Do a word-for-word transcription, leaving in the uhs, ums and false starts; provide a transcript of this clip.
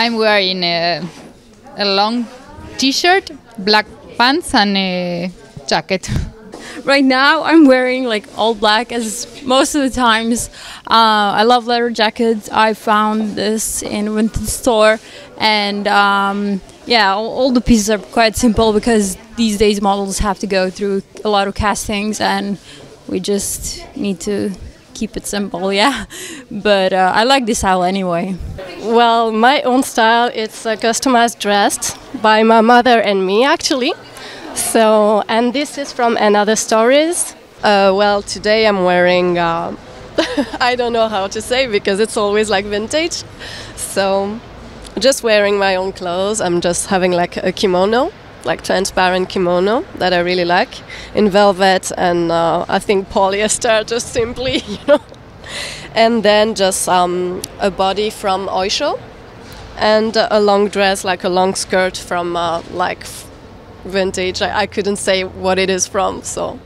I'm wearing a, a long t-shirt, black pants and a jacket. Right now I'm wearing like all black as most of the times. Uh, I love leather jackets. I found this in a vintage store, and um, yeah, all, all the pieces are quite simple because these days models have to go through a lot of castings and we just need to keep it simple, yeah. But uh, I like this style anyway. Well, my own style, it's a customized dress by my mother and me actually. So, and this is from Another Stories. Uh, well, today I'm wearing, uh, I don't know how to say because it's always like vintage. So, just wearing my own clothes. I'm just having like a kimono, like transparent kimono that I really like, in velvet and uh, I think polyester, just simply, you know. And then just um, a body from Oysho and a long dress, like a long skirt from uh, like vintage. I, I couldn't say what it is from, so...